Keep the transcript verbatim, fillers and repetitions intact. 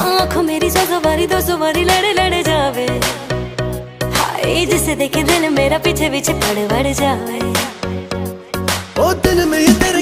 आँखों मेरी सौ सवारी दो सवारी लड़े लड़े जावे, हाय जिसे देखे दिल मेरा पीछे पीछे पड़ बढ़ जावे। ओ दिल में तेरे